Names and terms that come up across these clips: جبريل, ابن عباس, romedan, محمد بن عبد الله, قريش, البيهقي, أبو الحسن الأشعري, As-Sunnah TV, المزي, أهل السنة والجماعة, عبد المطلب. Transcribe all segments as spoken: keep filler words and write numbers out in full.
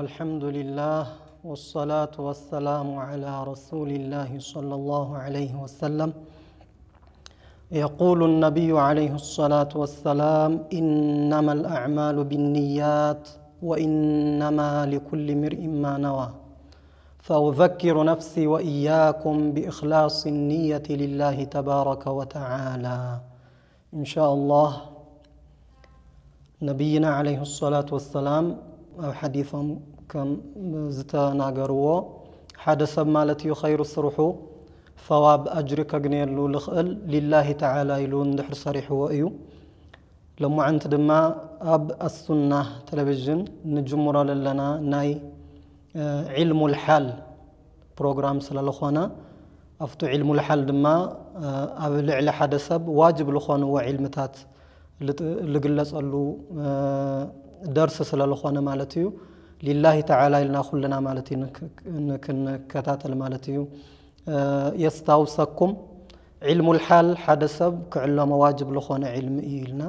والحمد لله والصلاة والسلام على رسول الله صلى الله عليه وسلم. يقول النبي عليه الصلاة والسلام: إنما الأعمال بالنيات وإنما لكل امرئ ما نوى. فأذكر نفسي وإياكم بإخلاص النية لله تبارك وتعالى إن شاء الله. نبينا عليه الصلاة والسلام حديثهم كم زتنا قروا حد سب مالتي خير الصرحو ثواب أجرك أجني لخل لله تعالى يلون دحر صريح وأيو لما عند دما أب السنة تلفزيون نجمر لنا ناي علم الحال برنامج سلا لخوانا أفتو علم الحال دما أبل على حد سب واجب لخوان وعلم تات لجلس قالوا درس سلا لخوانا مالتيو لله تعالى إلنا خلنا مالتي نكن كتات المالتي يستوصكم علم الحال حدسب كعلم واجب لخونا علم إلنا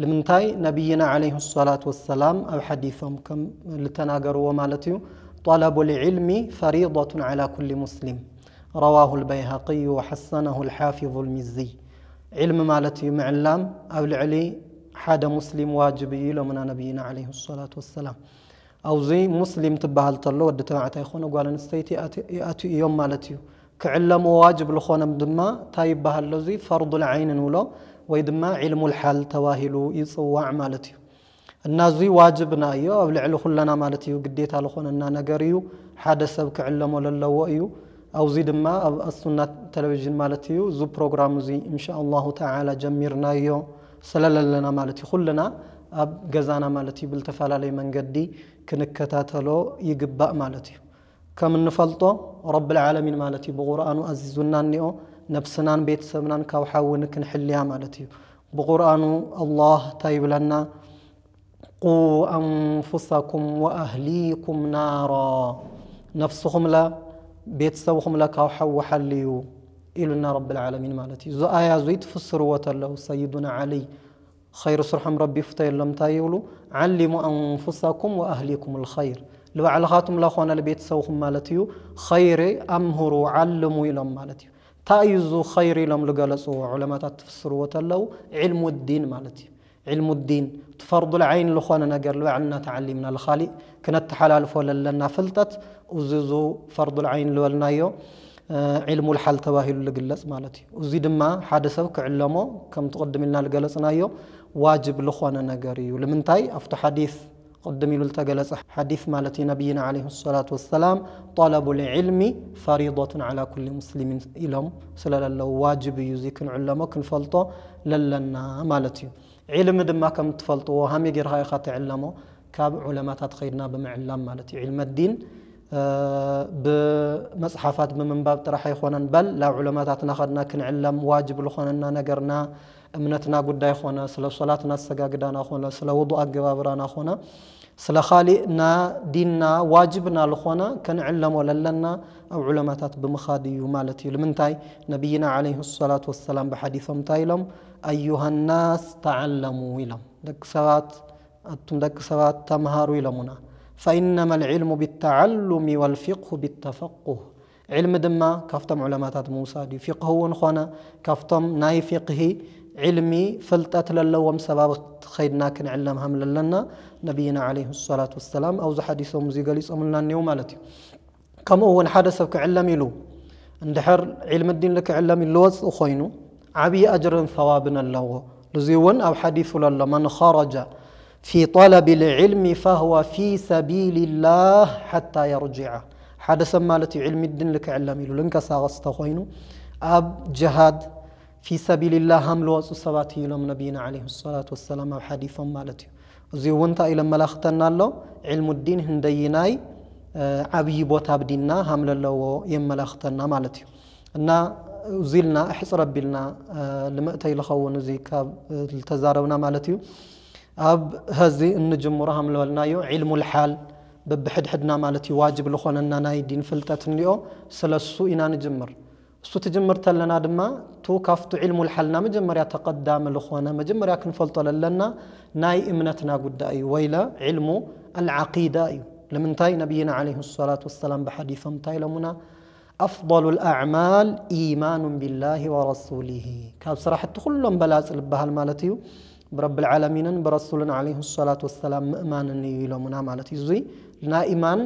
لمنتاي نبينا عليه الصلاة والسلام أو حديثهم كم لتناقروا مالتي طلب العلم فريضة على كل مسلم رواه البيهقي وحسنه الحافظ المزي. علم مالتي معلم أو لعلي حد مسلم واجبي لمنا نبينا عليه الصلاة والسلام أو زي مسلم تبهل تلو ودتاعة يخون وقال نستيتي أتي يوم مالتيو كعلم واجب لخون بدما تايبهل لزي فرض العين نولو ويدما علم الحال تواهلو يصوع مالتيو النازي واجبنا أيو أو لعلو خلنا مالتيو قديتا لخون أننا نقريو حادثة كعلم للو أيو أو زي دما السنة تلفزيون مالتيو زو بروغرام زي إن شاء الله تعالى جميرنا أيو سللا لنا مالتي خلنا أب جزانا مالتي بالتفاعل من جدي كنكتاتلو يجبأ مالتي كم نفلطه رب العالمين مالتي بقرآن أززنا نيو نفسنا بيت سمنا كوحاول نكنحليها مالتي بقرآن الله طيب لنا قوا أنفسكم وأهليكم نارا نفسهم لا بيت سوهم لا كوحاول حليو إلنا رب العالمين مالتي ذو آية زيد فسر وتلو سيدنا علي خير سرحم ربي فتيل لم تايولو علموا أنفسكم وأهليكم الخير لو على خاتم لأخوانا البيت سوهم مالتيو خير أمهروا علموا إلهم مالتيو تايزوا خير لهم لقلسوا علماء تفسروا وتلو علم الدين مالتيو علم الدين تفرض العين لأخوانا نقر لو علنا تعلمنا الخالق كانت حلال فولا لنا فلتت وزيزوا فرض العين لولنا يو علم الحال تواهل لقلس مالتيو وزيد ما حادثة كعلمو كم تقدم لنا لقلسنا يو واجب لخوانا نقريو لمنتاي أفتو حديث قدمي للتقلس حديث مالتي نبينا عليه الصلاة والسلام طلب العلم فريضة على كل مسلم إلهم سلا لو واجب يزي كن علمو كن فلطو للنا مالتي علم دما كم تفلطو وهم يقر هاي خات علمو كاب علماء تتخيرنا بمعلم مالتي علم الدين آه بمصحفات بمنباب ترحي خوانا بل لا علماء تتناخدنا كن علم واجب لخوانا نقرنا امنتنا قداي خونا سلا صلاتنا سجاجدنا خونا سلا وضوء اجبابنا خونا سلا خالقنا ديننا واجبنا لخونا كان علم ولا لنا او علماءات بمخادي ومالتي لمنتاي نبينا عليه الصلاه والسلام بحديثهم تايلم ايها الناس تعلموا لهم دك سبات انتم دك سبات تمهاروا لهمنا فانما العلم بالتعلم والفقه بالتفقه علم دما كافتم علماءات موسى دي فقه ونخونا كافتم ناي فقهي علمي فلتات للوم سباب خيدنا كنعلمها من لنا نبينا عليه الصلاة والسلام أو ذا حديثهم زي قليس أمنا النيو مالتي كم هو حدث كعلمي له اندحر علم الدين لك علمي اللوز أخينو عبي أجر ثوابنا له لزيون أو حديث لله من خرج في طلب العلم فهو في سبيل الله حتى يرجع حدث مالتي علم الدين لك علمي له لنك ساغست أخينو أب جهاد في سبيل الله هم لو صلاتي لهم نبينا عليه الصلاة والسلام وحديثهم مالتي زي وانت إلى ملاختنا الله علم الدين هنديناي عبي بوت عبدنا حمل الله يملختنا مالتي እና زلنا احص ربنا لمأتي لخون زي كاب التزاربنا مالتي اب هذه النجمره حمل ولنايو علم الحال ببحد حدنا مالتي واجب لخوننا ناي دين فلتات نيو سلسو انا نجمر سو تجمرت لنا دما تو كافت علم الحالنا مجمريا تقدام لخونا مجمريا كنفلط لنا ناي امنتنا قداي ويلا علم العقيده لمنتاي نبينا عليه الصلاة والسلام بحديث متاي لمنا أفضل الأعمال إيمان بالله ورسوله كاب صراحة كلهم بلاس لبها المالتي برب العالمين برسولنا عليه الصلاة والسلام مأمان النيو لمنا مالتي زي لنا إيمان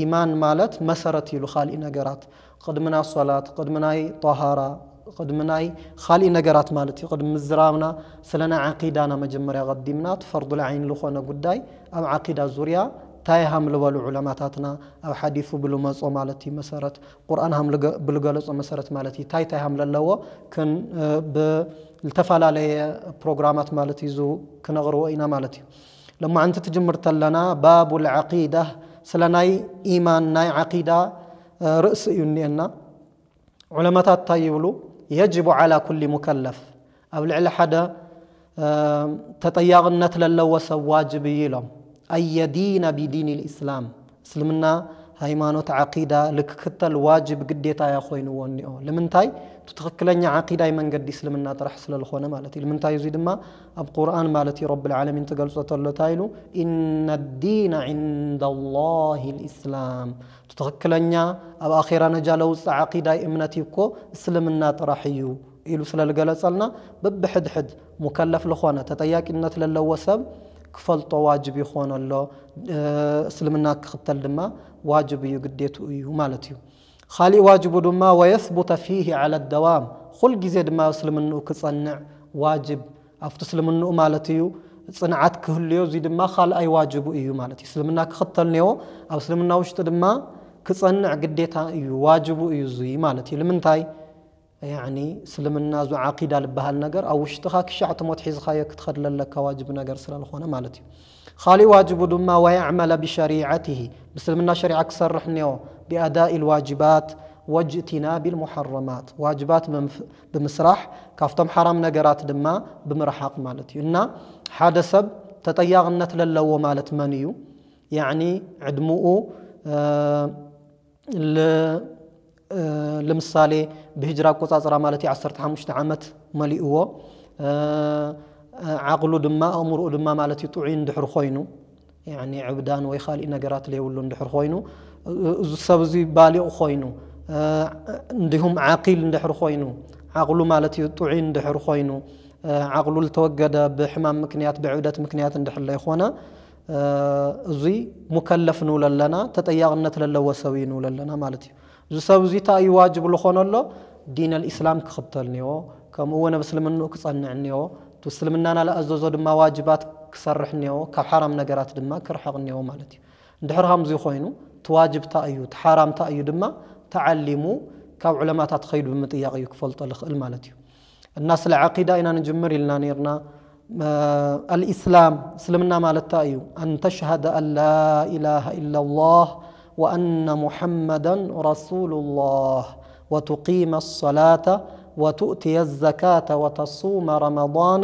إيمان مالت مسرتي لخالي نقرات قد منا صلاة قد مناي طهارة قد مناي خالي نقرات مالتي قد مزرامنا سلنا عقيدانا مجمريا قدمنا فرض العين لخونا قداي أم عقيدة زوريا تاي حمل والعلماتنا او حديث بلو مصو مالتي مسرت قران حمل بلو غلصو مسرت مالتي تاي تاي حمل لهو كن بالتفالالي بروجرامات مالتي زو كنغرو اينا مالتي لما انت تجمرت لنا باب العقيده سلناي ايمان ناي عقيده راس ينينا علماتات تايبلو يجب على كل مكلف او لعل حدا تطياغنت لهو سو واجب يلوم أي دين بدين الإسلام سلمنا هيمانة عقيدة لكتل الواجب قديتا يا خوين ونيو لمنتاي تتخكلني عقيدة من قد سلمنا طرح سل الخونه مالتي لمنتاي يزيد ما القرآن مالتي رب العالمين تقلصت الله تايلو إن الدين عند الله الإسلام تتخكلني أو أخيرا نجالوس عقيدة إمنتيكو سلمنا طرحيو إلو سل القلصلنا ببحد حد مكلف الخونه تتياك إنت للوسب كفلط واجب يخون الله سلمنا كختل دما واجب يقديتو ايو مالتيو خالي واجب دما ويثبت فيه على الدوام خل جزيد ما سلمنو كصنع واجب افتو سلمنو مالتيو صنعت كهليو زي دما خال اي واجب ايو مالتي سلمنا كختل نيو او سلمنا وشت دما كصنع قديتا ايو واجب ايو زي مالتي لمنتاي يعني سلمنا زو عقيده لبهال نجر او وشتخا كشعت موت حيزخا يكتخدل لك واجب نجر سلا الخونه مالتي خالي واجب دما ويعمل بشريعته بسلمنا شريعه كسرح نيو باداء الواجبات واجتناب المحرمات واجبات بمسرح كافتم حرام نجرات دما بمرحاق مالتي لنا حدا سب تطياغنت للو مالت منيو يعني عدمو آه ل لمثالي بهجرة قصاصرة مالتي عصرت حمشت عامت مليئو عقلو دما أمرو دما مالتي طعين دحر خوينو يعني عبدان ويخالي نقرات لي ولون دحر خوينو السبزي بالي خوينو عندهم عاقل دحر خوينو عقلو مالتي طعين دحر خوينو عقلو التوجد بحمام مكنيات بعودة مكنيات دحر لي خونا زي مكلف نول لنا تطياغنت للوسوي نول لنا مالتي زساب زيتا يواجب لخون الله دين الإسلام كختلنيو كم هو نبسلمنو كصنعنيو تسلمنا أنا لأزوز دما واجبات كسرحنيو كحرام نجارات دما كرحقنيو مالتي ندحرهم زي خوينو تواجب تأيو تحرام تأيو دما تعلمو كعلماء تتخيل بمتياق يكفل طلق المالتي الناس العقيدة إن نجمر لنا نيرنا الإسلام سلمنا مالت تأيو أن تشهد أن لا إله إلا الله وأن محمدا رسول الله وتقيم الصلاة وتؤتي الزكاة وتصوم رمضان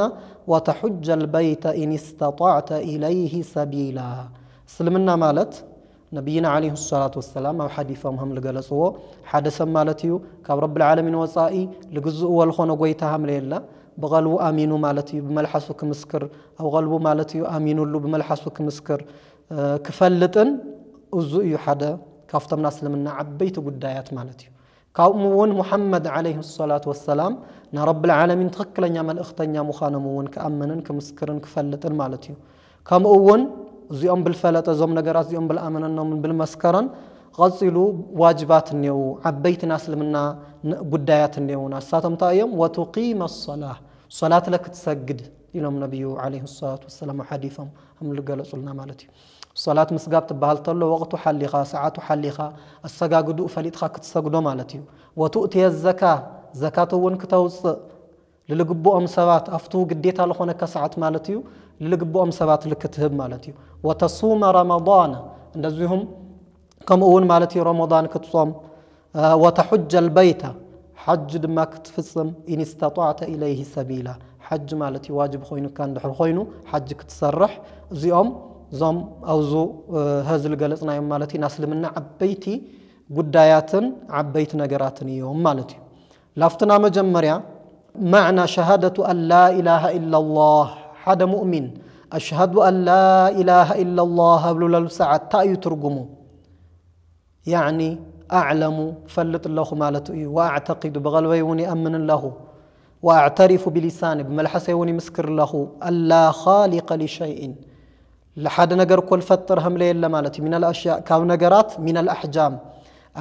وتحج البيت إن استطعت إليه سبيلا سلمنا مالت نبينا عليه الصلاة والسلام أو حديثهم لقلسوه حدثا مالتيو كرب العالمين وصائي لجزء والخون قويتهم ليلا بغلو آمينو مالتيو بملحسو كمسكر أو غلو مالتيو آمينو اللو بملحسو كمسكر أه كفلتن أزوي حدا كافتم ناس لمنا عبيت قدايات مالتي كأمون محمد عليه الصلاة والسلام نرب العالمين تخكل نعمل اختن يا مخانمون كأمنن كمسكرن كفلتن مالتي كأمون زيوم بالفلت زوم نجارات زيوم بالأمنن ومن بالمسكرن غسلوا واجبات النيو عبيت ناس لمنا قدايات النيو ناس ساتم تايم وتقيم الصلاة صلاة لك تسجد إلى النبي عليه الصلاة والسلام حديثهم هم لقالوا صلنا مالتي صلاة مسجاب تبهل تلو وقت حليخا ساعة حليخا السجاجدو فليتخا كتسجدو مالتيو وتؤتي الزكاة زكاة ونكتوص للجبوم سبات أفتو قديت على خونك ساعة مالتيو للجبوم سبات لكتهب مالتيو وتصوم رمضان نزهم كم أول مالتي رمضان كتصوم آه وتحج البيت حج ما كتفصم إن استطعت إليه سبيلا حج مالتي واجب خوينو كان دحر خوينو حج كتسرح زيوم زم أو زو آه هذا الجلسنا يوم مالتي ناس لمنا عبيتي قداياتن عبيت نجراتن يوم مالتي لافتنا مجمريا معنى شهادة أن لا إله إلا الله حد مؤمن أشهد أن لا إله إلا الله بلولا لساعة تأي ترجمه يعني أعلم فلت الله مالته وأعتقد بغلوي وني أمن الله وأعترف بلساني بملحسي وني مسكر له ألا خالق لشيء لحد نجر كل فترهم ليلة مالتي من الأشياء كاو نجرات من الأحجام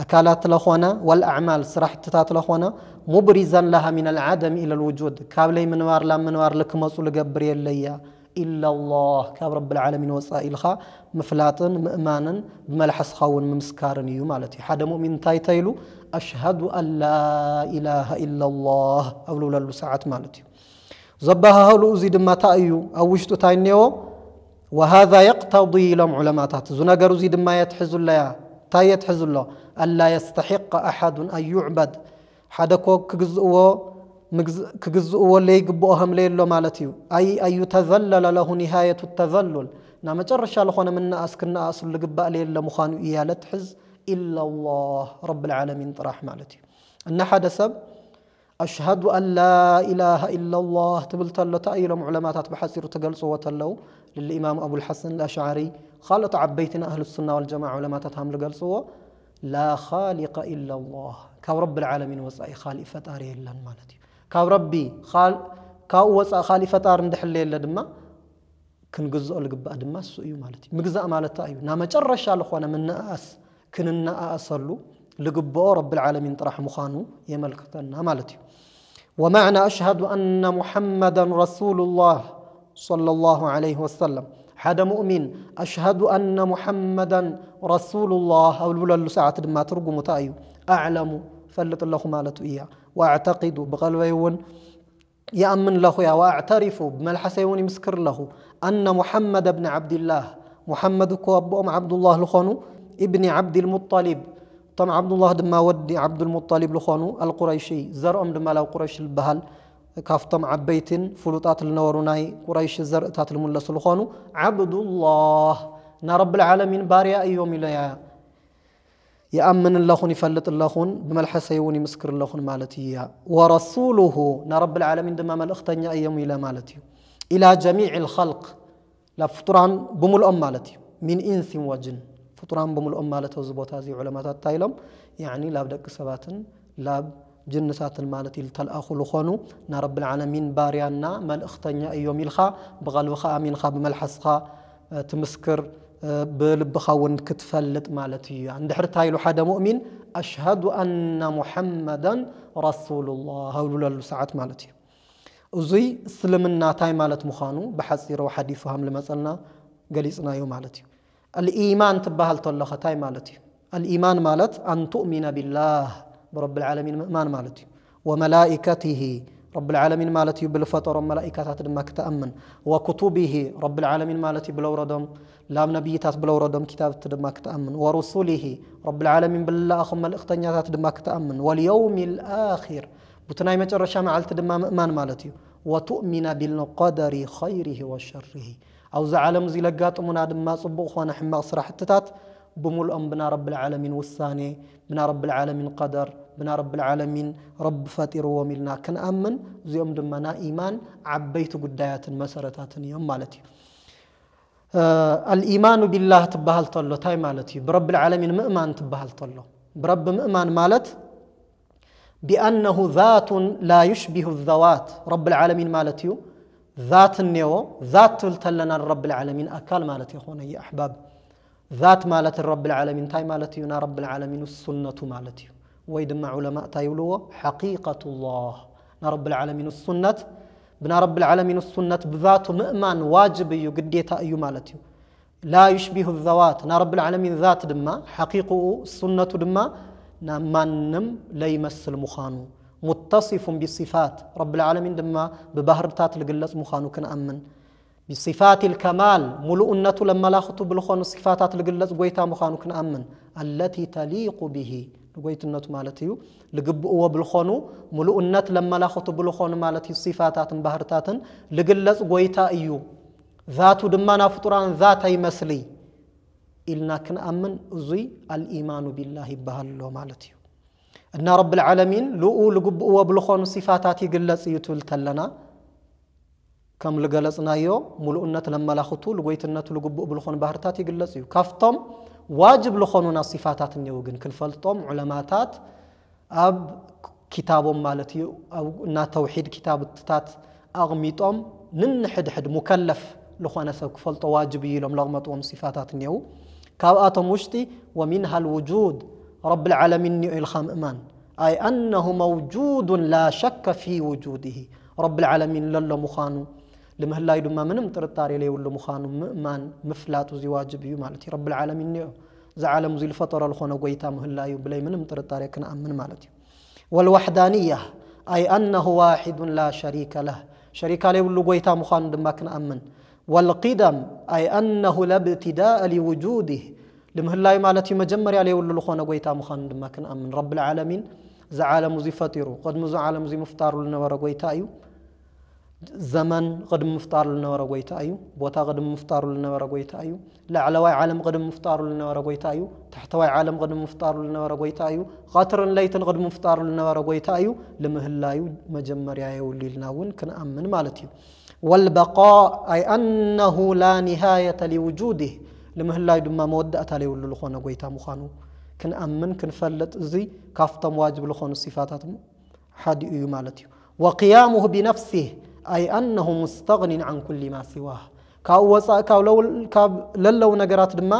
أكلات الأخوانا والأعمال سرح تتات الأخوانا مبرزا لها من العدم إلى الوجود كابلي منوار لا منوار لك مسؤول جبريل ليا إلا الله كاب رب العالمين وسائلها مفلاتا مأمانا بملحس خاون ممسكارن يومالتي حدا مؤمن تاي تايلو أشهد أن لا إله إلا الله أولو للو ساعة مالتي زبها هولو زيد ما تأيو أو وشتو تاينيو وهذا يقتضي لهم علماء تحت زناقر زيد ما يتحز الليا تاي يتحز الله ألا يستحق أحد أن يعبد حدكو كجزءو كجزءو اللي يقبوهم ليلو مالتيو أي أي يتذلل له نهاية التذلل نعم جرش لخونا من ناس كنا أصل لقباء ليلو مخانو إيالة تحز إلا الله رب العالمين طرح مالتيو أن حدا سب أشهد أن لا إله إلا الله تبلت له تأيل معلماتات بحسير تقلصوا وتلو للإمام أبو الحسن الأشعري خالط عبيتنا أهل السنة والجماعة علماتاتهم لقلصوا لا خالق إلا الله كاب رب العالمين وصاي خالفة أري إلا مالتي كاب ربي خال كاب وصا خالفة أر ندحل إلا دما كن جزء الجب أدما سوي مالتي مجزء مالتي أيو نام جرش على خوانا من نأس كن النأس صلوا لجبوا رب العالمين طرح مخانو يملكتنا مالتي ومعنى أشهد أن محمدا رسول الله صلى الله عليه وسلم حدا مؤمن أشهد أن محمدا رسول الله أو الولد ساعة ما ترجم تأيو أعلم فلت الله مالت إياه وأعتقد بغلويون يأمن له يا وأعترف بملحسيون مسكر له أن محمد بن عبد الله محمد كوابوم عبد الله لخانو ابن عبد المطلب طم عبد الله دما ودي عبد المطلب لخانو القريشي زرأم دما لو قريش البهل كافتم عبيتن فلوطات النوروناي قريش زرقتات الملس لخانو عبد الله نا رب العالمين باريا يوم ليا يأمن اللهون يفلت اللهون بملحسيون يمسكر اللهون مالتي يا ورسوله نا رب العالمين دما ملختنيا يوم الى مالتي الى جميع الخلق لا فطران بم الام مالتي من انس وجن فطران بم الام مالته زبوت هذه علماء تايلم يعني لا بدك سباتن لا جنسات المالت يلتلأخو لخونو نا رب العالمين باريانا مال اختنيا ايوم يلخا بغلوخا امينخا بملحسخا تمسكر بلبخا ونكتفلت مالتي عند حرتايلو حدا مؤمن أشهد أن محمدا رسول الله هولولا لساعة مالتي أزي سلمنا تاي مالت مخانو بحسير وحديثهم لمثلنا قليصنا يوم مالتي الإيمان تبهل طلخ تاي مالتي الإيمان مالت أن تؤمن بالله برب العالمين مأمان مالتي وملائكته رب العالمين مالتي بالفطر ملائكات ما كتأمن وكتبه رب العالمين مالتي بلوردم لام نبيتات بلوردم كتابة ما كتأمن ورسوله رب العالمين بالله أخم الاختنياتات ما كتأمن واليوم الآخر بتناي مجرش مع التدم مأمان مالتي وتؤمن بالقدر خيره وشره أو زعلم زلقات منادم ما صبوا أخوانا حما صراحة تتات بمول أم بنا رب العالمين والثاني بنا رب العالمين قدر بنا رب العالمين رب فاتر وملنا كن أمن زي أم دمنا إيمان عبيت قدايات مسارات يوم مالتي آه الإيمان بالله تبهل طلو تاي مالتي برب العالمين مؤمن تبهل طلو برب مؤمن مالت بأنه ذات لا يشبه الذوات رب العالمين مالتي ذات النيو ذات تلتلنا رب العالمين أكال مالتي أخونا يا أحباب ذات مالت الرب العالمين تاي مالتي ينا رب العالمين السنة مالتي ويدمع علماء تايولوا حقيقة الله نا رب العالمين السنة بنا رب العالمين السنة بذات مؤمن واجب يقديتا أيو مالتي لا يشبه الذوات نا رب العالمين ذات دما حقيقه السنة دما نا منم ليمس المخانو متصف بالصفات رب العالمين دما ببهرتات لقلص مخانو كن أمن بصفات الكمال ملؤنة لما لا خطب لخون الصفاتات لقلص قويتا مخانو كن أمن التي تليق به قويتنة مالتيو لقبقوا بالخونو ملؤنة لما لا خطب لخون مالتي الصفاتات بهرتات لقلص قويتا إيو ذات دمانا فطران ذات يمسلي إلنا كن أمن أزي الإيمان بالله بهالو مالتيو أن رب العالمين لؤو لقبؤ وبلخون صفاتاتي قلص يتولتلنا كم لقلصنا يو ملؤنة لما لاخطو لقويتنة لقبؤ بلخون بهرتاتي قلص يو كفتم واجب لخوننا صفاتات نيوغن كنفلطم علماتات أب كتابهم مالتيو أو نا توحيد كتاب التتات أغميطم ننحد حد مكلف لخوانا سكفلط واجبي لهم لغمطهم صفاتات نيو كاباتهم وشتي ومنها الوجود رب العالمين الخام إمان أي أنه موجود لا شك في وجوده رب العالمين لله مخانو لمهلا يدما من مترطاري لي ولا مخانو مأمان مفلات زي واجبي مالتي رب العالمين زي عالم زي الفطر الخونه قويتا مهلا يبلي من مترطاري كنا أمن مالتي والوحدانية أي أنه واحد لا شريك له شريك لي ولا قويتا مخانو دما كنا أمن والقدم أي أنه لا ابتداء لوجوده لمهلا يمالتي مجمر عليه ولا لخونا قويتا مخان دما كن أمن رب العالمين زعالم زي فطيرو قد مزعالم زي مفطار لنا ورا قويتا أيو زمن قد مفطار لنا ورا قويتا أيو بوتا قد مفطار لنا ورا قويتا أيو لعلواي عالم قد مفطار لنا ورا قويتا أيو تحتواي عالم قد مفطار لنا ورا قويتا أيو قطر ليتن قد مفطار لنا ورا قويتا أيو لمهلا يو مجمر عليه واللي لنا ون كن أمن مالتي والبقاء أي أنه لا نهاية لوجوده لمهلاي دما مودات عليه ولا لخونا قويتا مخانو كن أمن كن فلت زي كافتم واجب لخون الصفاتات حد يو مالتيو وقيامه بنفسه أي أنه مستغن عن كل ما سواه كاوسا كاولو كاب للو نجرات دما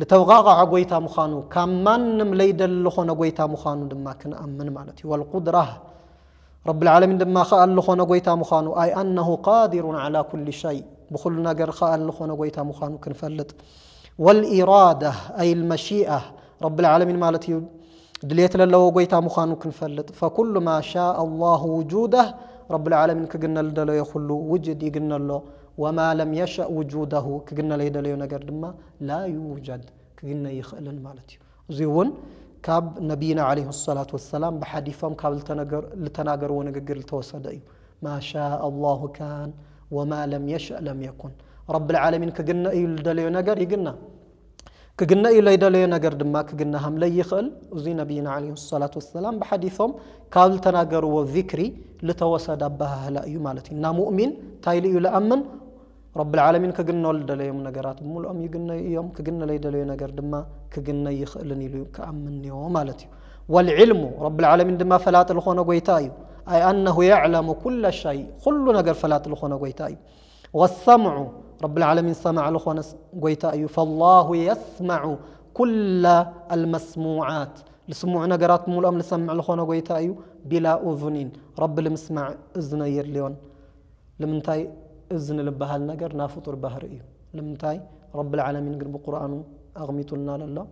لتوغاغا قويتا مخانو كمانم ليدل لخونا قويتا مخانو دما كن أمن مالتيو والقدرة رب العالمين دما خال لخونا قويتا مخانو أي أنه قادر على كل شيء بخلنا جرخاء لخونا قويتا مخانو كنفلت والإرادة أي المشيئة رب العالمين مالتي دليت لله قويتا مخانو كنفلت فكل ما شاء الله وجوده رب العالمين كقلنا لدلو يخلو وجد يقلنا له وما لم يشأ وجوده كقلنا لدلو نقر دما لا يوجد كقلنا يخلن مالتي زيون كاب نبينا عليه الصلاة والسلام بحديثهم كاب لتناقر ونقر لتوسد ما شاء الله كان وما لم يشأ لم يكن رب العالمين كجنا يلدلي نجر يجنا كجنا يلدلي نجر دما كجنا هم لا يخل وزي نبينا عليه الصلاة والسلام بحديثهم قال تناجر وذكري لتوسد بها لا يمالتي نا مؤمن تايل يلأمن رب العالمين كجنا يلدلي نجرات مول أم يجنا يوم كجنا يلدلي نجر دما كجنا يخلني ليو كأمن يوم مالتي والعلم رب العالمين دما فلات الخونا قويتايو أي أنه يعلم كل شيء كل نجر فلات الخونا قويتايو والسمع رب العالمين سمع لخونا قويتا أيو فالله يسمع كل المسموعات لسموعنا قرات مولام لسمع لخونا قويتا أيو بلا أذنين رب المسمع إذن يرليون لمنتاي إذن لبها النقر نافطر بهر أيو لمنتاي رب العالمين قرب قرآن أغميت لنا لله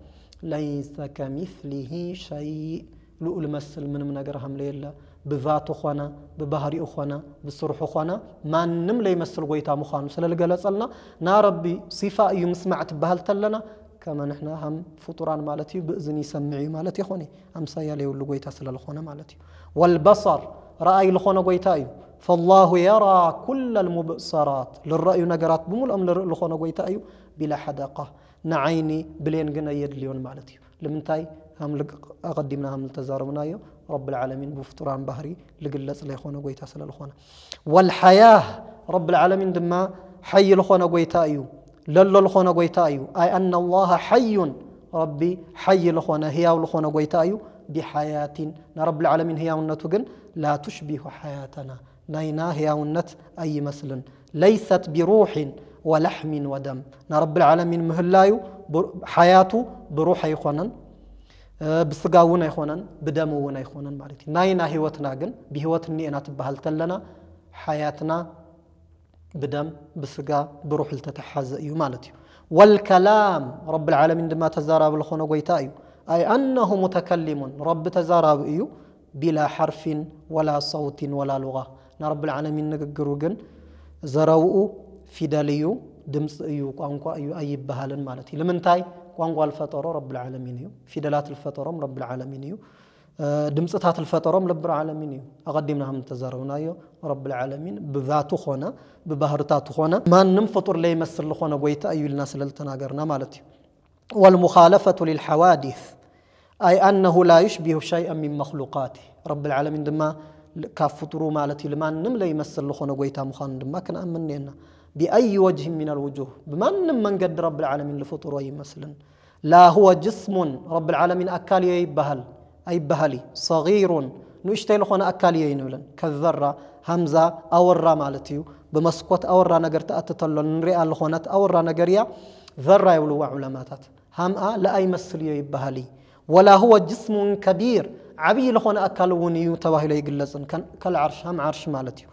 ليس كمثله شيء لؤل مسل من من أقرهم ليلة بذات أخوانا ببهر أخوانا بسرح أخوانا ما نم لي مسل قويتا مخانو سلا لقال أسألنا نا ربي صفة أيوم سمعت بهل تلنا كما نحن هم فطران مالتي بإذن يسمعي مالتي أخواني أمسا يلي ولو قويتا سلا لخوانا مالتي والبصر رأي لخوانا قويتا أيو فالله يرى كل المبصرات للرأي نقرات بمول أم لخوانا قويتا أيو بلا حداقة نعيني بلين قنا يدليون مالتي لمنتاي هم أقدمنا هم التزاربنا أيو رب العالمين بفتران بهري لقلص لا يخونه قويتا سلا لخونه والحياه رب العالمين دما حي لخونه قويتا ايو لله لخونه قويتا ايو اي ان الله حي ربي حي لخونه هياو لخونه قويتا ايو بحياه رب العالمين هياونته كن لا تشبه حياتنا ناينا هياونت اي مثل ليست بروح ولحم ودم رب العالمين مهلايو حياته بروح يخونن بسقاونا يخونن بدمونا يخونن مالتي ناينا هيوتنا قن بهيوتني أنا تبهل تلنا حياتنا بدم بسقا بروح لتتحز أيو مالتي والكلام رب العالمين دما تزاراب لخونا قويتا أيو أي أنه متكلم رب تزاراب أيو بلا حرف ولا صوت ولا لغة نرب العالمين نقروجن زراؤو فداليو دمس أيو قانقو أيو أي بهالن مالتي لمن تاي قانقو الفترة رب العالمين يو فدالات الفترة رب العالمين يو دمس تات الفترة رب العالمين يو أقدمناهم تزارون أيو رب العالمين بذاتو خونا ببهرتاتو خونا ما نمفطر لي مسر لخونا قويت أيو الناس اللي تناقرنا مالتي والمخالفة للحوادث أي أنه لا يشبه شيئا من مخلوقاته رب العالمين دما كافطروا مالتي لما نملا يمثل لخونا قويتا مخان دما كان أمنينا بأي وجه من الوجوه بما من قد رب العالمين لفطر ويمثلن لا هو جسم رب العالمين أكالي أي بهل أي بهلي صغير نوشتي لخونا أكالي نولن كالذرة همزة أورا مالتيو بمسكوت أورا نقر تأتتلن نرئ لخونات أورا نقريا ذرة يولوا علماتات همأ لا أي مثل يبهلي ولا هو جسم كبير عبي لخونا أكلوني يتواهي لي قلزن كالعرش هم عرش مالتي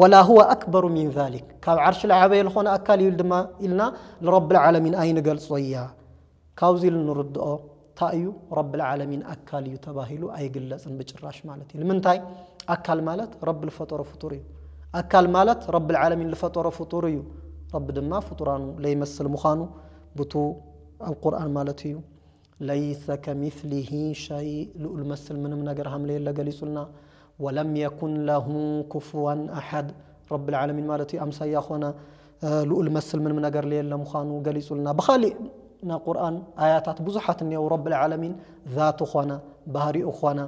ولا هو أكبر من ذلك كالعرش العبي لخونا أكل يلدما إلنا لرب العالمين أين قل صيا كاوزي لنردقه تأيو رب العالمين أكل يتواهي له أي قلزن بجراش مالتي لمنتاي أكل مالت رب الفطور فطوري أكل مالت رب العالمين الفطور فطوري رب دما فطرانه ليمثل مخانه بتو القرآن مالتي ليس كمثله شيء لألمسل من منقرهم ليلة قليسلنا ولم يكن له كفوا أحد رب العالمين مالتي أمسى يا أخونا لألمسل من منقر ليلة مخانو قليسلنا بخالينا قرآن آياتات بزحتني ورب العالمين ذات أخوانا بهري أخوانا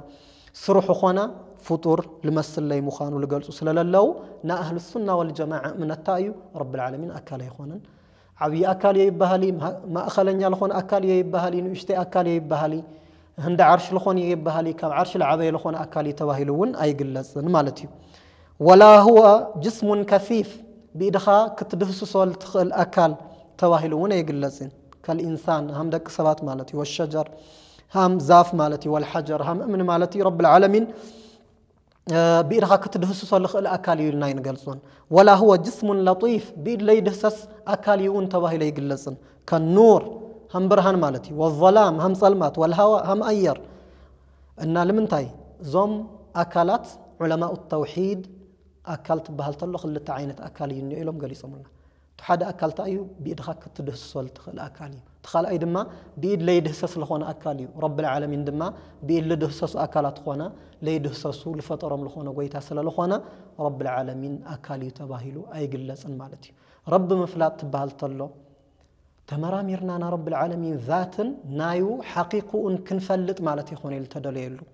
سرح أخوانا فطور لمسل لي مخانو لقلسو سلال اللو نا أهل السنة والجماعة من التأيو رب العالمين أكل يا أخوانا عبي أكل يبهالي ما أخلن يلخون أكل يبهالي نشتي أكل يبهالي هند عرش لخون يبهالي كم عرش العبي لخون أكل يتواهلون أي قلزن مالتي ولا هو جسم كثيف بإدخاء كتدفس سول الأكل تواهلون أي قلزن كالإنسان هم دك سبات مالتي والشجر هم زاف مالتي والحجر هم أمن مالتي رب العالمين بإرها كتدهسس الأكالي لناين قلصون ولا هو جسم لطيف بإر لا يدهسس أكاليون تواهي لي قلصون كالنور هم برهان مالتي والظلام هم ظلمات والهواء هم أير إن لمنتاي زوم أكلت علماء التوحيد أكلت بهالطلق اللي تعينت أكاليون يقولون قلصون تحد أكلت أيو بإرها كتدهسس الأكالي تخال أي دما بإر لا يدهسس لخونا أكاليو رب العالمين دما بإر لا يدهسس أكلت خونا ليدهسسو لفترة ملخونا قويتها سلا لخونا رب العالمين أكالي تباهلو أي قلسن مالتي رب مفلات تبهل طلو تمراميرنا رب العالمين ذات نايو حقيقو أن كنفلت مالتي خوني لتدليلو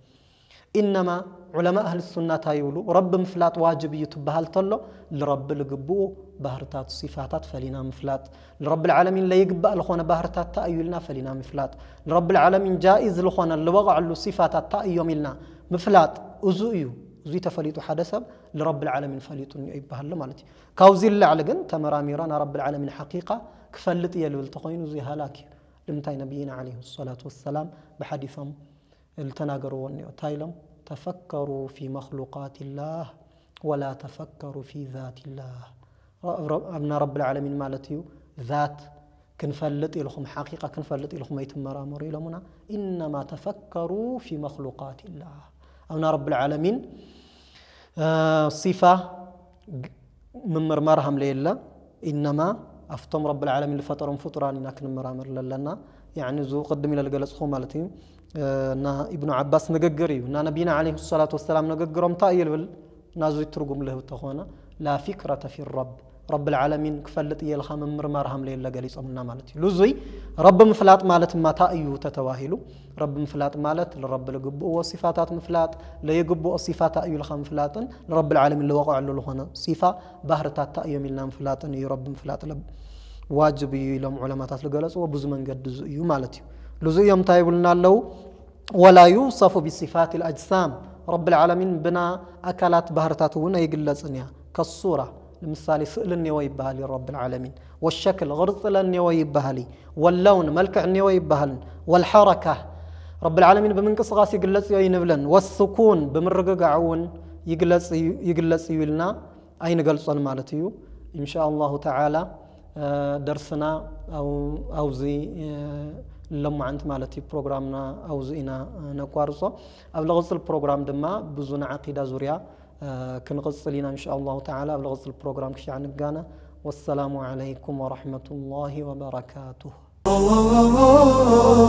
إنما علماء أهل السنة تايولو رب مفلات واجب يتبهل طلو لرب القبو بهرتات صفاتات فلينا مفلات لرب العالمين لا يقبأ لخونا بهرتات تأيولنا فلينا مفلات لرب العالمين جائز لخونا اللي وقع له صفاتات تأيوملنا مفلات أزوئيو أزوي تفليت حدسب لرب العالمين فليت يبهل مالتي كاوزي اللي علقن تمراميران رب العالمين حقيقة كفلت يلو التقوين زي هلاكي لمتاي نبينا عليه الصلاة والسلام بحديثهم التناقروا والنيوتايلم تفكروا في مخلوقات الله ولا تفكروا في ذات الله أبنا رب العالمين مالتي ذات كنفلت إلهم حقيقة كنفلت إلهم يتمرامر إلهمنا إنما تفكروا في مخلوقات الله أن رب العالمين آه صفة من مرمرهم ليلة إنما أفتم رب العالمين لفترة فطران لكن مرامر لنا يعني زو قدم إلى الجلس خمالتي آه ابن عباس نجقري نبينا عليه الصلاة والسلام نجقرهم تأيل نازو يترجم له تخونا لا فكرة في الرب رب العالمين كفلت يلخا من مرمرهم ليلة جلس أمنا مالتي لزوي رب مفلات مالت ما تأيو تتواهلو رب مفلات مالت لرب القبو وصفاتات مفلات لا يقبو الصفات أيو لخا مفلاتا لرب العالمين اللي وقع له هنا صفة بهرتات تأيو ملنا مفلاتا يو رب مفلات لب واجب يلوم علماتات الجلس وبزمن قد زويو مالتي لزوي يوم تايولنا لو ولا يوصف بصفات الأجسام رب العالمين بنا أكلات بهرتات ونا يقلسنيا كالصورة لمثال سئل النوى يبهالي رب العالمين والشكل غرز النوى يبهالي واللون ملكع النوى يبهالي والحركة رب العالمين بمنقص غاس يقلس ينبلن والسكون بمرقق عون يقلس يقلس يلنا أين قلص المالتيو إن شاء الله تعالى درسنا أو أو زي لمعنت مالتي برنامجنا أوزينا نقارصه قبل غصل البرنامج دما بزون عقيدة زوريا كنغصلينا إن شاء الله تعالى قبل غصل البرنامج كش عنقانا. والسلام عليكم ورحمة الله وبركاته.